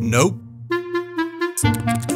Nope. Nope.